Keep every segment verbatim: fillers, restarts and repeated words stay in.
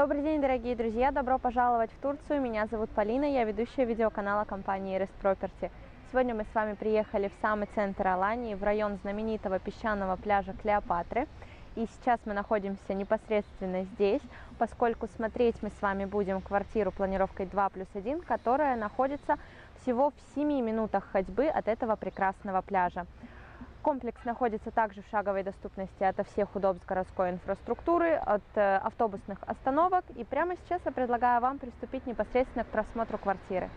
Добрый день, дорогие друзья! Добро пожаловать в Турцию! Меня зовут Полина, я ведущая видеоканала компании Rest Property. Сегодня мы с вами приехали в самый центр Алании, в район знаменитого песчаного пляжа Клеопатры. И сейчас мы находимся непосредственно здесь, поскольку смотреть мы с вами будем квартиру планировкой два плюс один, которая находится всего в семи минутах ходьбы от этого прекрасного пляжа. Комплекс находится также в шаговой доступности ото всех удобств городской инфраструктуры, от автобусных остановок. И прямо сейчас я предлагаю вам приступить непосредственно к просмотру квартиры.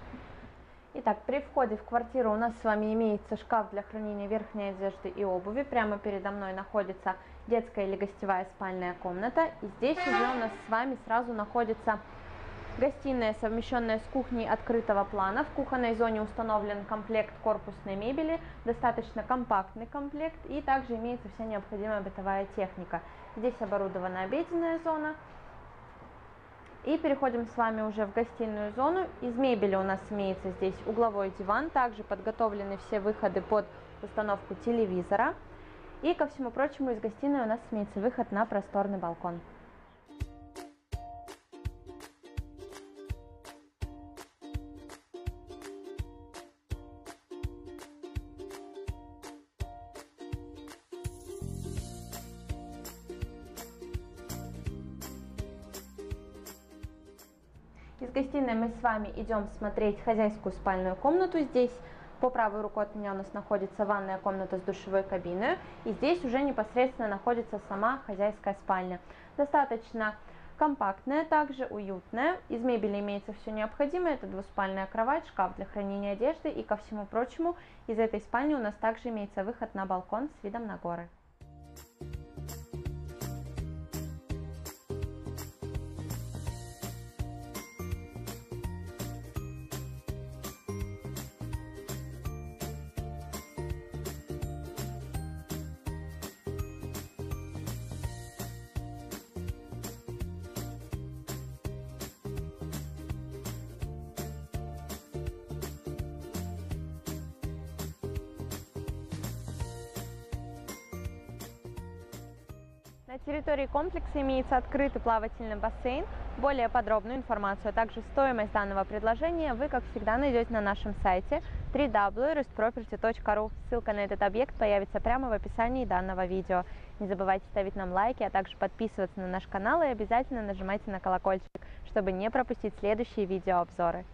Итак, при входе в квартиру у нас с вами имеется шкаф для хранения верхней одежды и обуви. Прямо передо мной находится детская или гостевая спальная комната. И здесь уже у нас с вами сразу находится гостиная, совмещенная с кухней открытого плана. В кухонной зоне установлен комплект корпусной мебели, достаточно компактный комплект, и также имеется вся необходимая бытовая техника. Здесь оборудована обеденная зона. И переходим с вами уже в гостиную зону. Из мебели у нас имеется здесь угловой диван, также подготовлены все выходы под установку телевизора. И ко всему прочему, из гостиной у нас имеется выход на просторный балкон. Из гостиной мы с вами идем смотреть хозяйскую спальную комнату. Здесь по правой руке от меня у нас находится ванная комната с душевой кабиной. И здесь уже непосредственно находится сама хозяйская спальня. Достаточно компактная, также уютная. Из мебели имеется все необходимое. Это двуспальная кровать, шкаф для хранения одежды. И ко всему прочему, из этой спальни у нас также имеется выход на балкон с видом на горы. На территории комплекса имеется открытый плавательный бассейн. Более подробную информацию, а также стоимость данного предложения вы, как всегда, найдете на нашем сайте дабл ю дабл ю дабл ю точка рест проперти точка ру. Ссылка на этот объект появится прямо в описании данного видео. Не забывайте ставить нам лайки, а также подписываться на наш канал и обязательно нажимайте на колокольчик, чтобы не пропустить следующие видеообзоры.